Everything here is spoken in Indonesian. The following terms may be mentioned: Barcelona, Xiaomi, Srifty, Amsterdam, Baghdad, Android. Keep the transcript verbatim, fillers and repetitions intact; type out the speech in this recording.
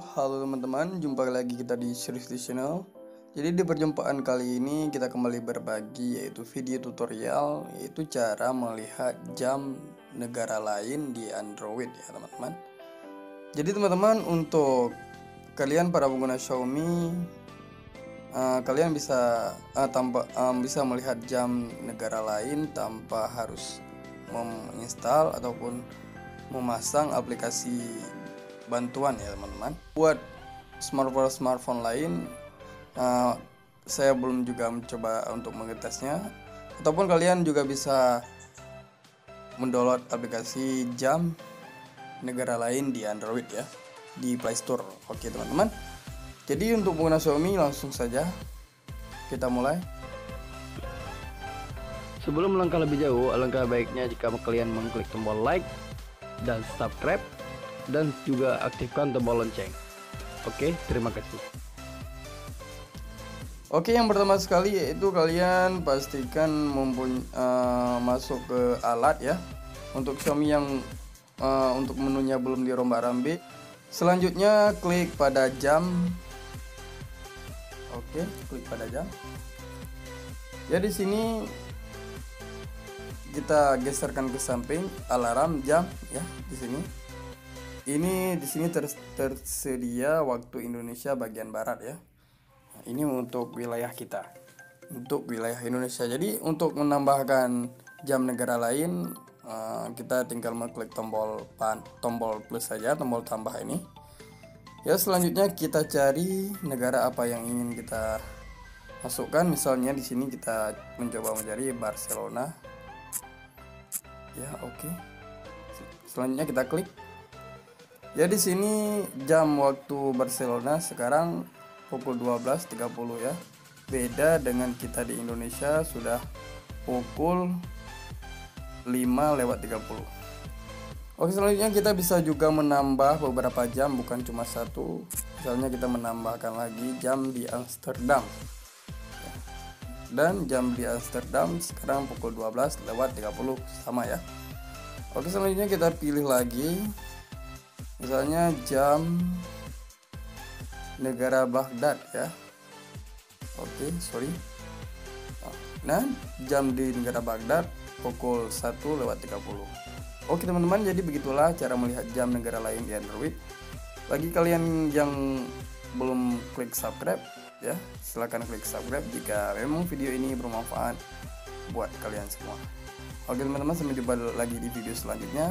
Halo teman-teman, jumpa lagi kita di Srifty Channel. Jadi di perjumpaan kali ini kita kembali berbagi yaitu video tutorial, yaitu cara melihat jam negara lain di Android ya teman-teman. Jadi teman-teman, untuk kalian para pengguna Xiaomi, uh, kalian bisa uh, tanpa um, bisa melihat jam negara lain tanpa harus menginstal ataupun memasang aplikasi bantuan ya teman-teman. Buat smartphone-smartphone lain, uh, saya belum juga mencoba untuk mengetesnya. Ataupun kalian juga bisa mendownload aplikasi jam negara lain di Android ya, di Play Store. Oke teman-teman. Jadi untuk pengguna Xiaomi, langsung saja kita mulai. Sebelum melangkah lebih jauh, alangkah baiknya jika kalian mengklik tombol like dan subscribe, dan juga aktifkan tombol lonceng. Oke, terima kasih. Oke, yang pertama sekali yaitu kalian pastikan mempunyai uh, masuk ke alat ya. Untuk Xiaomi yang uh, untuk menunya belum dirombak-rambik, selanjutnya klik pada jam. Oke, klik pada jam. Ya, di sini kita geserkan ke samping alarm jam ya. Di sini ini di sini ter tersedia waktu Indonesia bagian barat ya. Nah, ini untuk wilayah kita, untuk wilayah Indonesia. Jadi untuk menambahkan jam negara lain, uh, kita tinggal mengklik tombol pan, tombol plus saja, tombol tambah ini. Ya, selanjutnya kita cari negara apa yang ingin kita masukkan. Misalnya di sini kita mencoba mencari Barcelona. Ya, oke. Okay. Selanjutnya kita klik. Ya, di sini jam waktu Barcelona sekarang pukul dua belas tiga puluh ya. Beda dengan kita di Indonesia sudah pukul lima lewat tiga puluh. Oke, selanjutnya kita bisa juga menambah beberapa jam, bukan cuma satu. Misalnya kita menambahkan lagi jam di Amsterdam. Dan jam di Amsterdam sekarang pukul dua belas lewat tiga puluh sama ya. Oke, selanjutnya kita pilih lagi, misalnya jam negara Baghdad ya. Oke, sorry. Nah, jam di negara Baghdad pukul satu lewat tiga puluh. Oke teman-teman, jadi begitulah cara melihat jam negara lain di Android. Bagi kalian yang belum klik subscribe ya, silahkan klik subscribe jika memang video ini bermanfaat buat kalian semua. Oke teman-teman, sampai jumpa lagi di video selanjutnya.